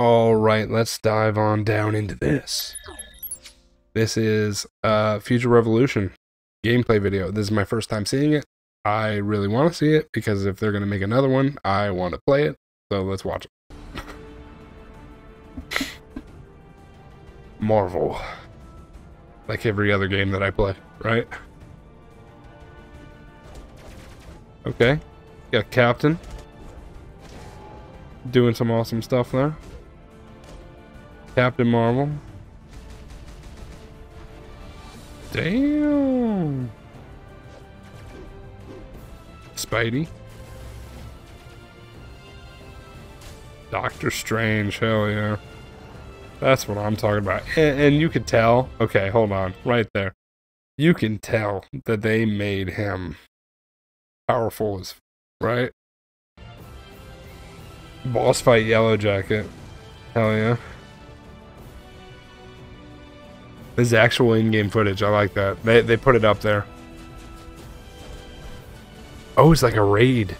Alright, let's dive on down into this. This is Future Revolution gameplay video. This is my first time seeing it. I really want to see it because if they're going to make another one, I want to play it. So let's watch it. Marvel. Like every other game that I play, right? Okay. Got Captain. Doing some awesome stuff there. Captain Marvel. Damn. Spidey. Doctor Strange, hell yeah. That's what I'm talking about. And you could tell. Okay, hold on. Right there. You can tell that they made him powerful as f, right? Boss fight Yellowjacket. Hell yeah. This is actual in-game footage. I like that. They put it up there. Oh, it's like a raid.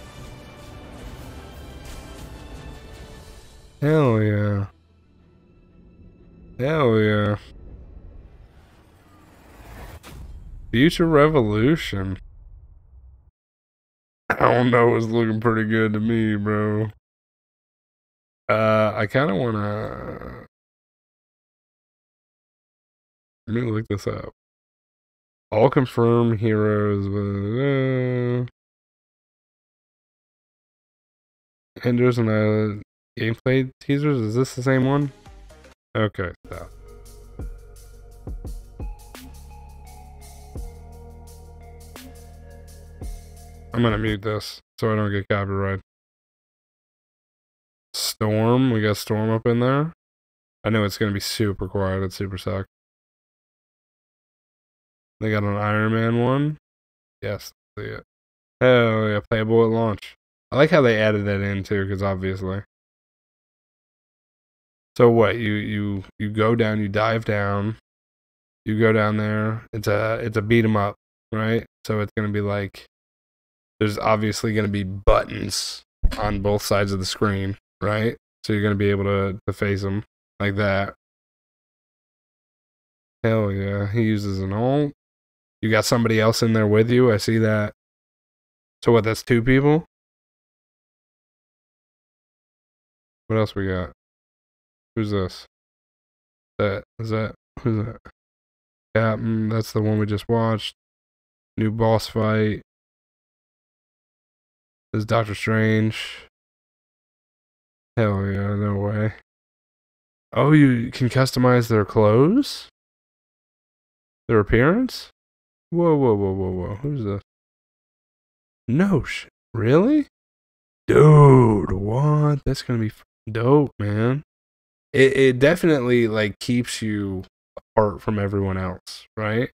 Hell yeah. Hell yeah. Future Revolution. I don't know, it's looking pretty good to me, bro. I kind of want to... Let me look this up. All confirmed heroes with... Enders and gameplay teasers? Is this the same one? Okay, stop. I'm gonna mute this so I don't get copyrighted. Storm, we got Storm up in there. I know it's gonna be super quiet, it super sucks. They got an Iron Man one. Yes, see it. Oh yeah, playable at launch. I like how they added that in too, because obviously. So what, you go down, you dive down, you go down there, it's a beat 'em up, right? So it's gonna be like, there's obviously gonna be buttons on both sides of the screen, right? So you're gonna be able to face them like that. Hell yeah, he uses an ult. You got somebody else in there with you, I see that. So what, that's two people? What else we got? Who's this? That is that. Who's that? Captain. That's the one we just watched. New boss fight. This is Doctor Strange. Hell yeah! No way. Oh, you can customize their clothes, their appearance. Whoa, whoa, whoa, whoa, whoa! Who's this? No shit. Really? Dude, what? That's gonna be dope, man. It definitely, like, keeps you apart from everyone else, right?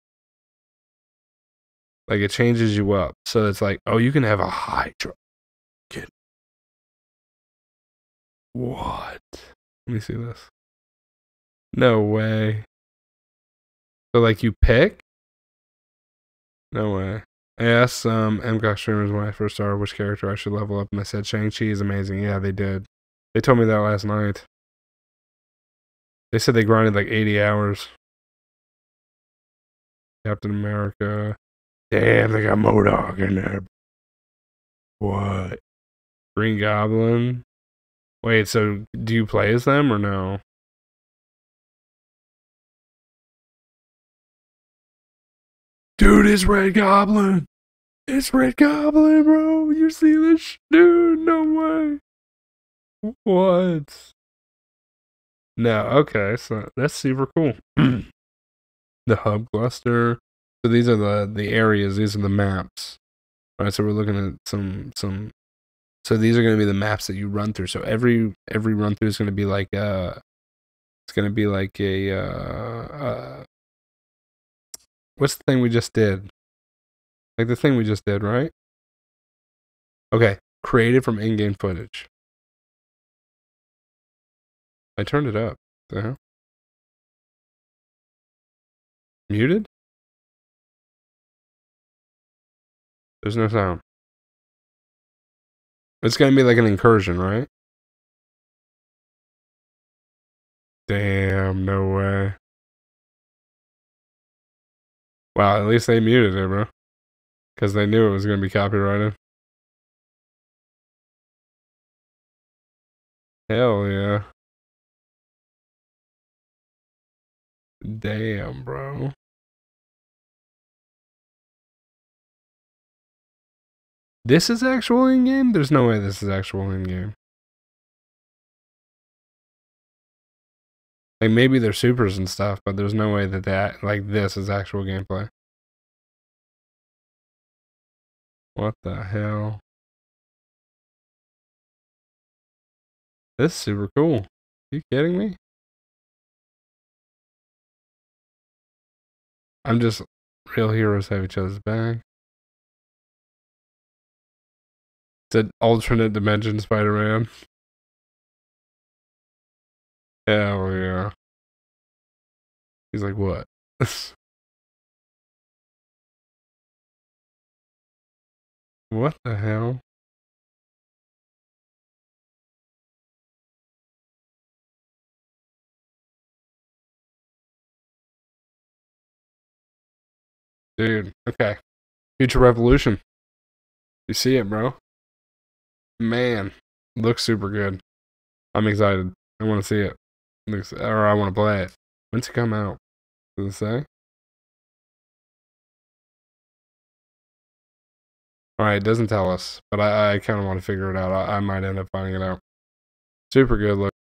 Like, it changes you up. So it's like, oh, you can have a Hydra. Kid. What? Let me see this. No way. So, like, you pick? No way. I asked some MCOC streamers when I first started which character I should level up, and they said Shang-Chi is amazing. Yeah, they did. They told me that last night. They said they grinded like 80 hours. Captain America. Damn, they got Modog in there. What? Green Goblin? Wait, so do you play as them or no? Dude, it's Red Goblin! It's Red Goblin, bro! You see this? Dude, no way! What? No, okay, so that's super cool. The hub cluster. So these are the areas, these are the maps. Alright, so we're looking at some so these are gonna be the maps that you run through. So every run through is gonna be like what's the thing we just did? Like the thing we just did, right? Okay, created from in-game footage. I turned it up. The hell? Muted? There's no sound. It's gonna be like an incursion, right? Damn, no way. Wow, at least they muted it, bro. Because they knew it was going to be copyrighted. Hell yeah. Damn, bro. This is actual in-game? There's no way this is actual in-game. Like, maybe they're supers and stuff, but there's no way that like, this is actual gameplay. What the hell? This is super cool. Are you kidding me? I'm just... Real heroes have each other's back. It's an alternate dimension Spider-Man. Hell yeah. He's like, what? What the hell? Dude, okay. Future Revolution. You see it, bro? Man, looks super good. I'm excited. I want to see it. Looks, or I want to play it. When's it come out? Does it say? Alright, it doesn't tell us, but I kind of want to figure it out. I might end up finding it out. Super good look.